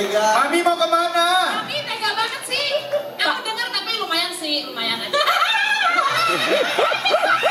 Tega. Mami mau kemana? Mami tega banget sih. Aku dengar tapi lumayan sih, lumayan aja.